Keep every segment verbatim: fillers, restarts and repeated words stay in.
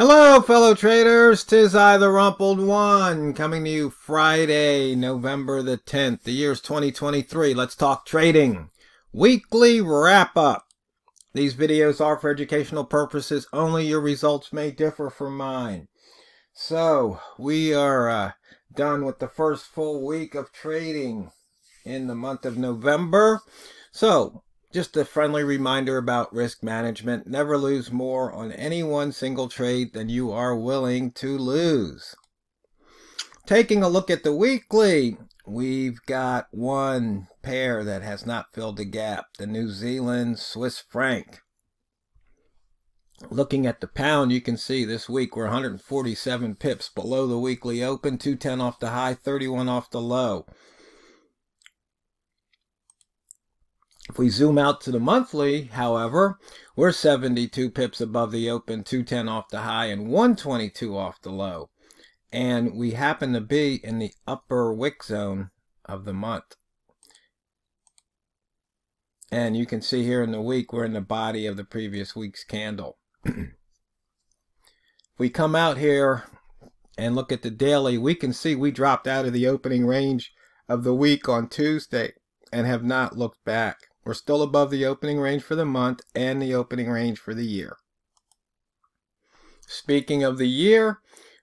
Hello, fellow traders, tis I, the Rumpled One, coming to you Friday, November the tenth. The year's twenty twenty-three. Let's talk trading. Weekly wrap-up. These videos are for educational purposes only. Your results may differ from mine. So, we are uh, done with the first full week of trading in the month of November. So, just a friendly reminder about risk management. Never lose more on any one single trade than you are willing to lose. Taking a look at the weekly, we've got one pair that has not filled the gap, the New Zealand Swiss franc. Looking at the pound, you can see this week we're one hundred forty-seven pips below the weekly open, two ten off the high, thirty-one off the low. If we zoom out to the monthly, however, we're seventy-two pips above the open, two ten off the high, and one twenty-two off the low. And we happen to be in the upper wick zone of the month. And you can see here in the week, we're in the body of the previous week's candle. If we come out here and look at the daily, we can see we dropped out of the opening range of the week on Tuesday and have not looked back. We're still above the opening range for the month and the opening range for the year. Speaking of the year,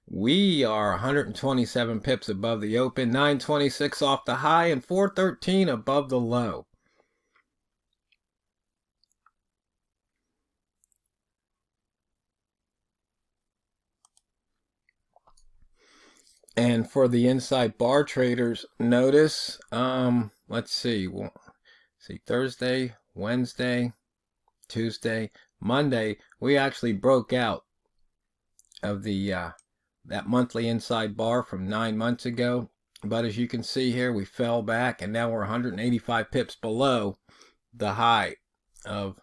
we are one hundred twenty-seven pips above the open, nine twenty-six off the high, and four thirteen above the low. And for the inside bar traders, notice, um, let's see, we'll see Thursday, Wednesday, Tuesday, Monday, we actually broke out of the uh, that monthly inside bar from nine months ago. But as you can see here, we fell back and now we're one hundred eighty-five pips below the high of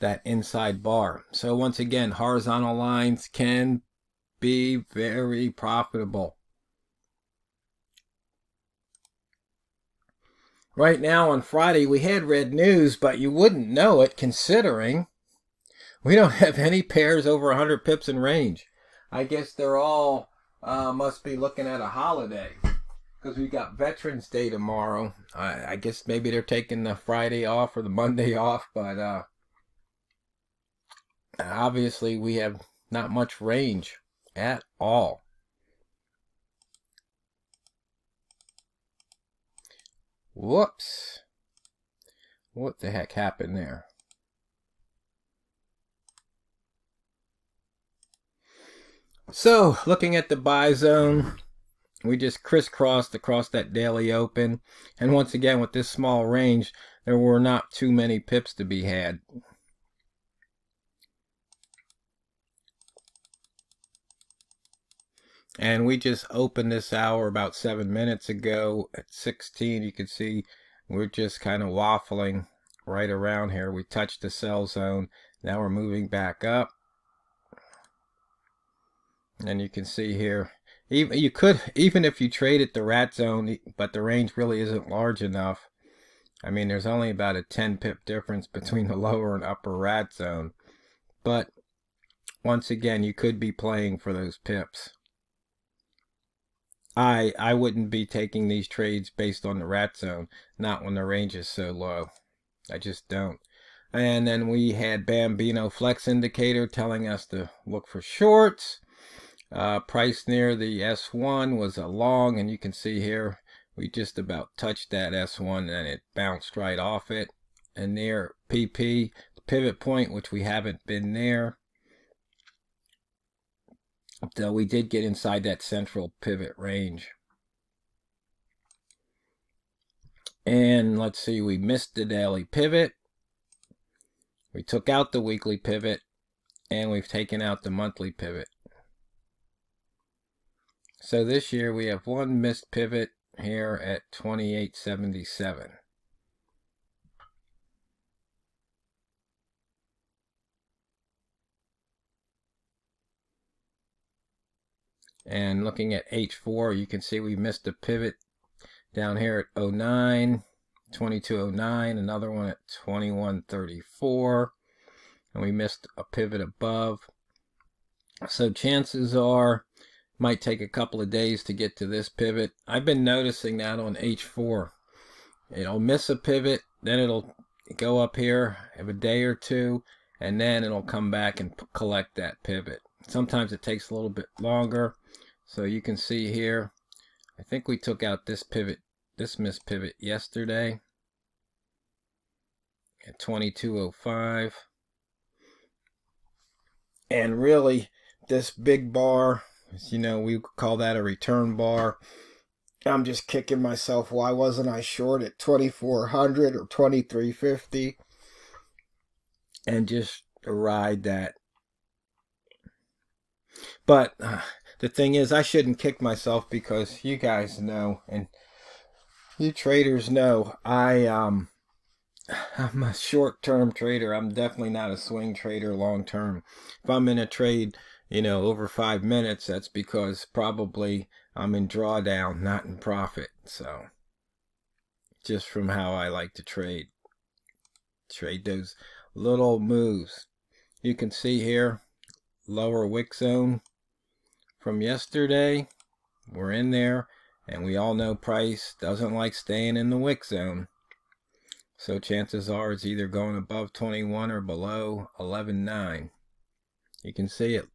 that inside bar. So once again, horizontal lines can be very profitable. Right now on Friday, we had red news, but you wouldn't know it considering we don't have any pairs over one hundred pips in range. I guess they're all uh, must be looking at a holiday because we got Veterans Day tomorrow. I, I guess maybe they're taking the Friday off or the Monday off, but uh, obviously we have not much range at all. Whoops. What the heck happened there? So, looking at the buy zone, we just crisscrossed across that daily open. And once again, with this small range, there were not too many pips to be had. And we just opened this hour about seven minutes ago at sixteen. You can see we're just kind of waffling right around here. We touched the sell zone. Now we're moving back up. And you can see here, even you could even if you traded the rat zone, but the range really isn't large enough. I mean, there's only about a ten pip difference between the lower and upper rat zone. But once again, you could be playing for those pips. I, I wouldn't be taking these trades based on the rat zone, not when the range is so low. I just don't. And then we had Bambino Flex Indicator telling us to look for shorts. Uh, price near the S one was a long, and you can see here we just about touched that S one and it bounced right off it. And near P P, the pivot point, which we haven't been near. Though we did get inside that central pivot range. And let's see, we missed the daily pivot. We took out the weekly pivot. And we've taken out the monthly pivot. So this year we have one missed pivot here at twenty-eight seventy-seven. And looking at H four, you can see we missed a pivot down here at oh nine, twenty-two oh nine, another one at twenty-one thirty-four, and we missed a pivot above So chances are might take a couple of days to get to this pivot. I've been noticing that on H four. It'll miss a pivot, then it'll go up here, have a day or two, and then it'll come back and collect that pivot. Sometimes it takes a little bit longer. So you can see here, I think we took out this pivot, this missed pivot yesterday at twenty-two oh five. And really, this big bar, as you know, we call that a return bar. I'm just kicking myself. Why wasn't I short at twenty-four hundred or twenty-three fifty? And just ride that. But uh, the thing is, I shouldn't kick myself, because you guys know, and you traders know, I, um, I'm a short-term trader. I'm definitely not a swing trader long-term. If I'm in a trade, you know, over five minutes, that's because probably I'm in drawdown, not in profit. So, just from how I like to trade, trade those little moves. You can see here, lower wick zone from yesterday. We're in there, and we all know price doesn't like staying in the wick zone. So chances are it's either going above twenty-one or below eleven nine. You can see it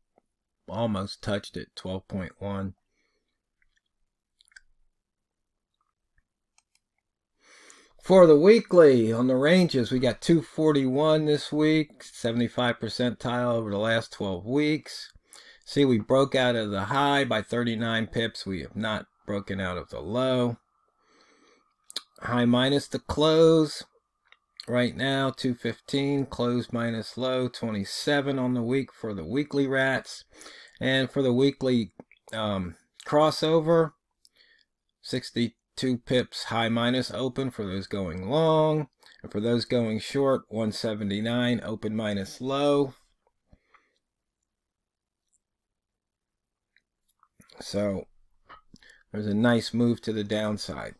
almost touched it, twelve point one. For the weekly, on the ranges, we got two forty-one this week, seventy-five percentile over the last twelve weeks. See, we broke out of the high by thirty-nine pips. We have not broken out of the low. High minus the close. Right now, two fifteen, close minus low, twenty-seven on the week for the weekly rats. And for the weekly um, crossover, sixty-two pips high minus open for those going long. And for those going short, one seventy-nine, open minus low. So there's a nice move to the downside.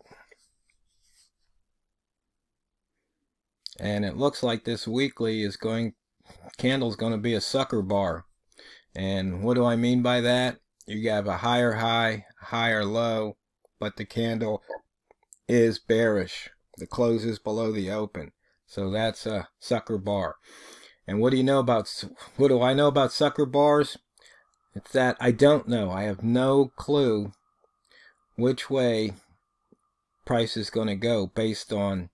And it looks like this weekly is going, candle's going to be a sucker bar. And what do I mean by that? You have a higher high, higher low, but the candle is bearish. The close is below the open. So that's a sucker bar. And what do you know about, what do I know about sucker bars? It's that I don't know. I have no clue which way price is going to go based on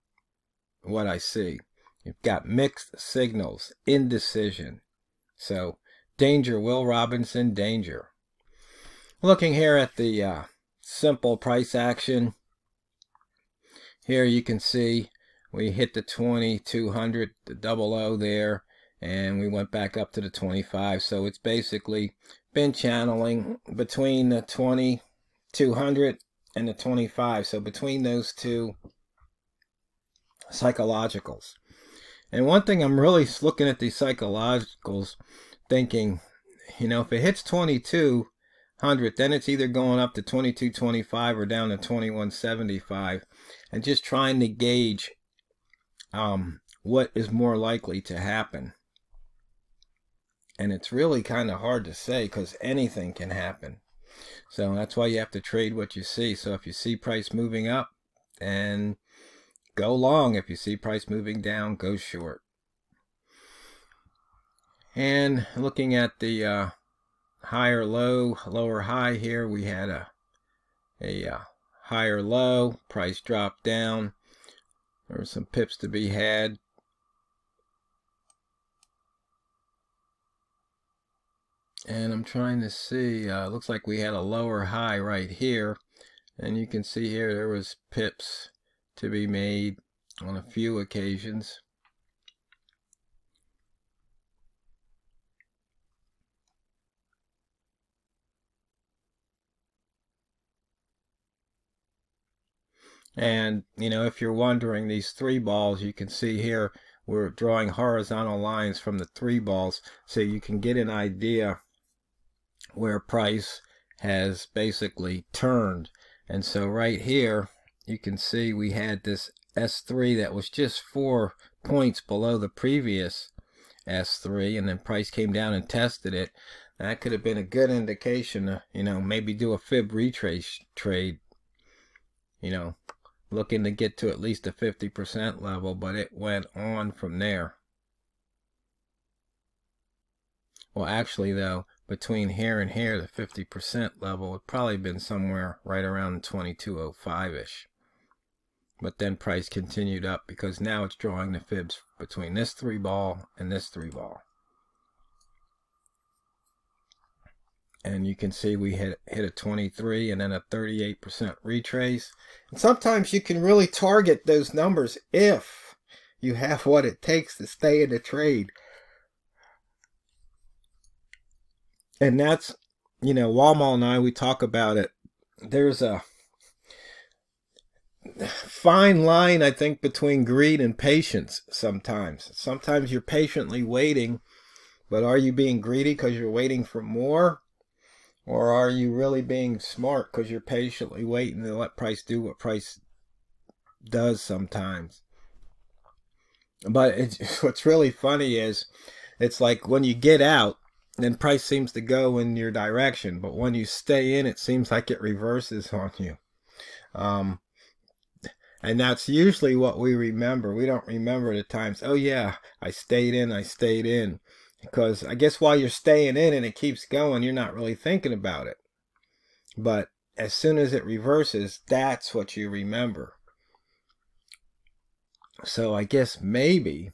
what I see. You've got mixed signals, indecision. So danger, Will Robinson, danger. Looking here at the uh, simple price action, here you can see we hit the twenty-two hundred, the double O there, and we went back up to the twenty-five. So it's basically been channeling between the twenty-two hundred and the twenty-five. So between those two psychologicals. And one thing I'm really looking at these psychologicals thinking, you know, if it hits twenty-two hundred, then it's either going up to twenty-two twenty-five or down to twenty-one seventy-five, and just trying to gauge um, what is more likely to happen. And it's really kind of hard to say, because anything can happen. So that's why you have to trade what you see. So if you see price moving up, and go long. If you see price moving down, go short. And looking at the uh, higher low, lower high here, we had a, a uh, higher low, price dropped down. There were some pips to be had. And I'm trying to see, uh, looks like we had a lower high right here. And you can see here there was pips to be made on a few occasions. And you know, if you're wondering, these three balls, you can see here we're drawing horizontal lines from the three balls, so you can get an idea where price has basically turned. And so right here you can see we had this S three that was just four points below the previous S three, and then price came down and tested it. That could have been a good indication to, you know, maybe do a fib retrace trade. You know, looking to get to at least a fifty percent level, but it went on from there. Well, actually, though, between here and here, the fifty percent level would probably been somewhere right around twenty-two oh five-ish. But then price continued up because now it's drawing the fibs between this three ball and this three ball. And you can see we hit, hit a twenty-three and then a thirty-eight percent retrace. And sometimes you can really target those numbers if you have what it takes to stay in the trade. And that's, you know, Walmart and I, we talk about it. There's a fine line, I think, between greed and patience sometimes. Sometimes you're patiently waiting, but are you being greedy because you're waiting for more? Or are you really being smart because you're patiently waiting to let price do what price does sometimes? But it's, what's really funny is it's like when you get out, then price seems to go in your direction. But when you stay in, it seems like it reverses on you. Um, and that's usually what we remember. We don't remember the times, oh yeah, I stayed in, I stayed in. Because I guess while you're staying in and it keeps going, you're not really thinking about it. But as soon as it reverses, that's what you remember. So I guess maybe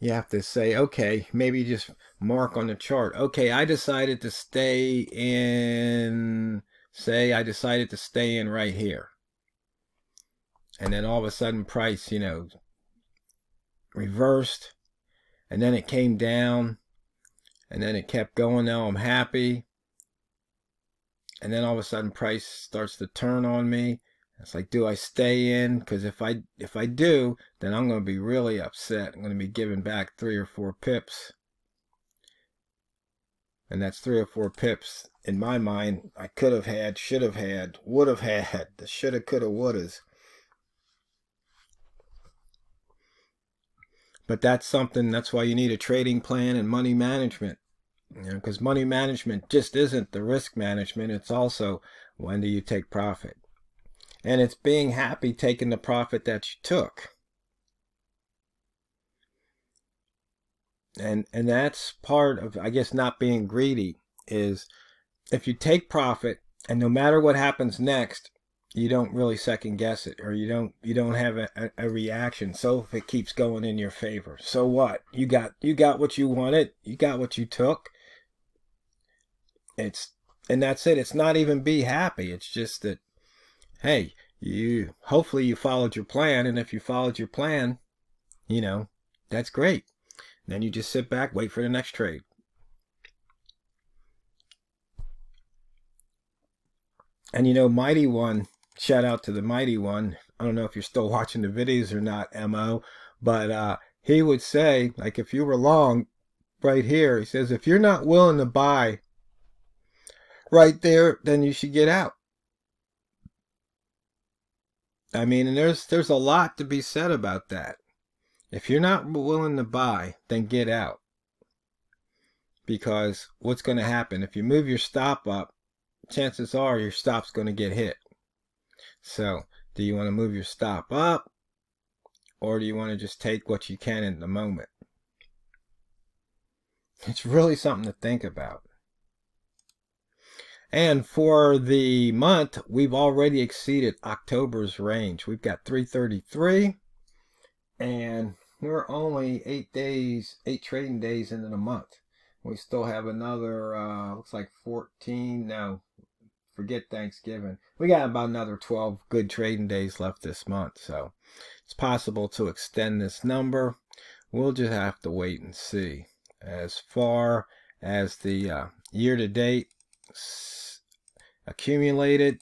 you have to say, okay, maybe just mark on the chart. Okay, I decided to stay in, say I decided to stay in right here. And then all of a sudden price, you know, reversed. And then it came down, and then it kept going. Now I'm happy. And then all of a sudden price starts to turn on me. It's like, do I stay in? Because if I, if I do, then I'm going to be really upset. I'm going to be giving back three or four pips. And that's three or four pips, in my mind, I could have had, should have had, would have had, the shoulda, coulda, wouldas. But that's something, that's why you need a trading plan and money management. You know, because money management just isn't the risk management. It's also, when do you take profit? And it's being happy taking the profit that you took. And, and that's part of, I guess, not being greedy, is if you take profit and no matter what happens next, you don't really second guess it, or you don't you don't have a, a, a reaction. So if it keeps going in your favor, so what? You got you got what you wanted, you got what you took. It's and that's it. It's not even be happy. It's just that, hey, you hopefully you followed your plan, and if you followed your plan, you know, that's great. And then you just sit back, wait for the next trade. And you know, Mighty One, shout out to the Mighty One. I don't know if you're still watching the videos or not, M O, but uh, he would say, like, if you were long right here, he says, if you're not willing to buy right there, then you should get out. I mean, and there's, there's a lot to be said about that. If you're not willing to buy, then get out. Because what's going to happen? If you move your stop up, chances are your stop's going to get hit. So do you want to move your stop up, or do you want to just take what you can in the moment? It's really something to think about. And for the month, we've already exceeded October's range. We've got three thirty-three, and we're only eight days, eight trading days into the month. We still have another, uh, looks like fourteen, no, forget Thanksgiving. We got about another twelve good trading days left this month, so it's possible to extend this number. We'll just have to wait and see. As far as the uh, year-to-date accumulated,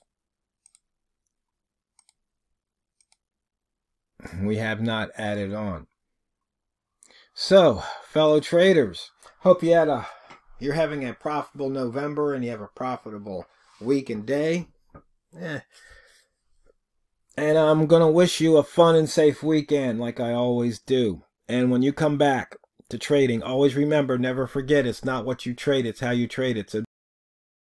we have not added on. So, fellow traders, hope you had a, you're having a profitable November and you have a profitable week and day. Eh. And I'm going to wish you a fun and safe weekend like I always do. And when you come back, to trading. Always remember, never forget, it's not what you trade, it's how you trade it. So